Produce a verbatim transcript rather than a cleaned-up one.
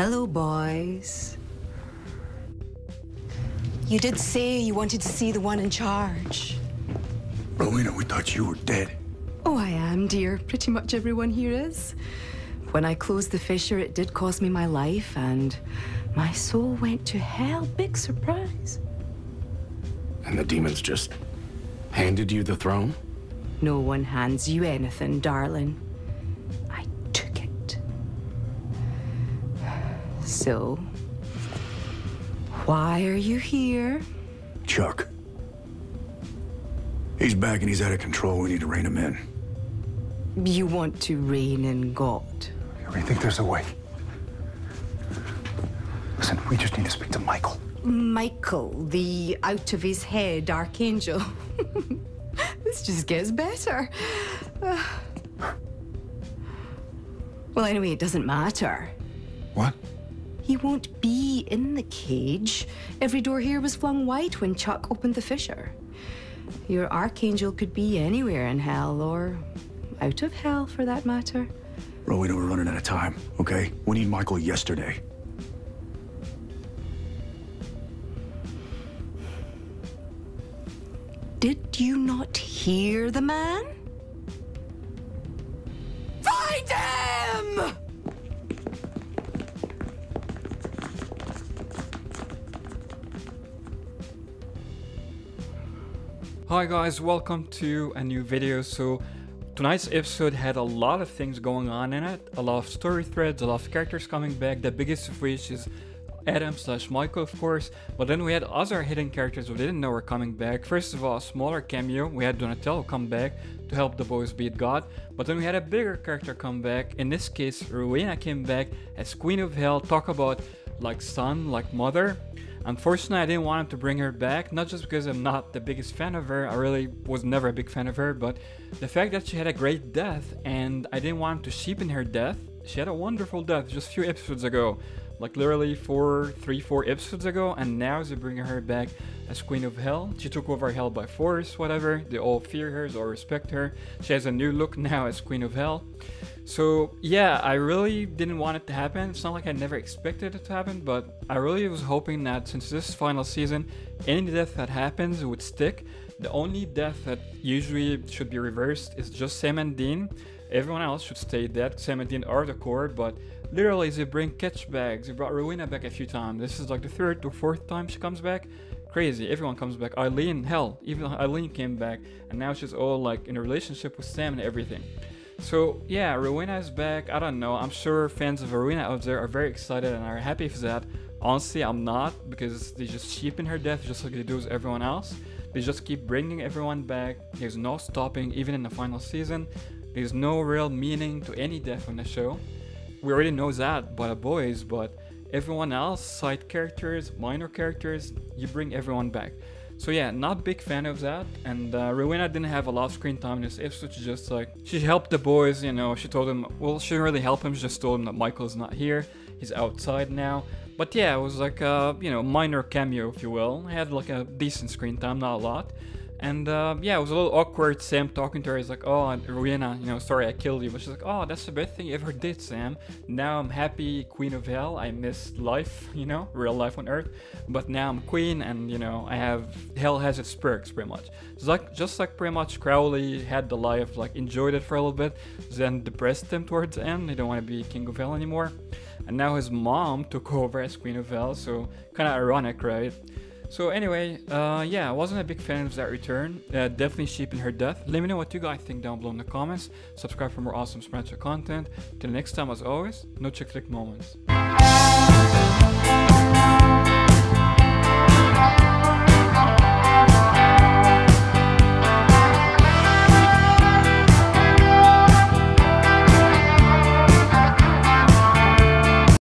Hello, boys. You did say you wanted to see the one in charge. Rowena, we thought you were dead. Oh, I am, dear. Pretty much everyone here is. When I closed the fissure, it did cost me my life, and my soul went to hell. Big surprise. And the demons just handed you the throne? No one hands you anything, darling. I took it. So, why are you here? Chuck. He's back and he's out of control. We need to rein him in. You want to reign in God? I think there's a way. Listen, we just need to speak to Michael. Michael, the out-of-his-head archangel. This just gets better. Uh... Well, anyway, it doesn't matter. What? He won't be in the cage. Every door here was flung wide when Chuck opened the fissure. Your archangel could be anywhere in hell, or out of hell, for that matter. Rowena, we're running out of time, okay? We need Michael yesterday. Did you not hear the man? Find him! Hi guys, welcome to a new video. So tonight's episode had a lot of things going on in it, a lot of story threads, a lot of characters coming back, the biggest of which is Adam slash Michael, of course, but then we had other hidden characters we didn't know were coming back. First of all, a smaller cameo, we had Donatello come back to help the boys beat God, but then we had a bigger character come back. In this case, Rowena came back as Queen of Hell. Talk about like son, like mother. Unfortunately, I didn't want him to bring her back, not just because I'm not the biggest fan of her, I really was never a big fan of her, but the fact that she had a great death, and I didn't want him to cheapen her death. She had a wonderful death just a few episodes ago, like literally four, three, four episodes ago, and now they bring her back as Queen of Hell. She took over Hell by force, whatever, they all fear her, they all respect her. She has a new look now as Queen of Hell. So yeah, I really didn't want it to happen. It's not like I never expected it to happen, but I really was hoping that since this final season, any death that happens would stick. The only death that usually should be reversed is just Sam and Dean. Everyone else should stay dead. Sam and Dean are the core, but literally they bring catch bags. They brought Rowena back a few times. This is like the third or fourth time she comes back. Crazy, everyone comes back. Eileen, hell, even Eileen came back, and now she's all like in a relationship with Sam and everything. So yeah, Rowena is back. I don't know, I'm sure fans of Rowena out there are very excited and are happy for that. Honestly, I'm not, because they just cheapen her death just like they do with everyone else. They just keep bringing everyone back. There's no stopping, even in the final season. There's no real meaning to any death on the show. We already know that by the boys, but everyone else, side characters, minor characters, you bring everyone back. So yeah, not big fan of that, and uh, Rowena didn't have a lot of screen time in this episode. She just like, she helped the boys, you know, she told them, well, she didn't really help him, she just told him that Michael's not here, he's outside now. But yeah, it was like a, you know, minor cameo, if you will. I had like a decent screen time, not a lot. And uh, yeah, it was a little awkward, Sam talking to her. He's like, oh, Rowena, you know, sorry I killed you. But she's like, oh, that's the best thing you ever did, Sam. Now I'm happy Queen of Hell. I miss life, you know, real life on Earth. But now I'm queen, and, you know, I have, hell has its perks, pretty much. It's like, just like pretty much Crowley had the life, like enjoyed it for a little bit, then depressed him towards the end. They don't want to be King of Hell anymore. And now his mom took over as Queen of Hell, so kind of ironic, right? So anyway, uh, yeah, I wasn't a big fan of that return. Uh, definitely cheapened her death. Let me know what you guys think down below in the comments. Subscribe for more awesome Supernatural content. Till next time, as always, no chick flick moments.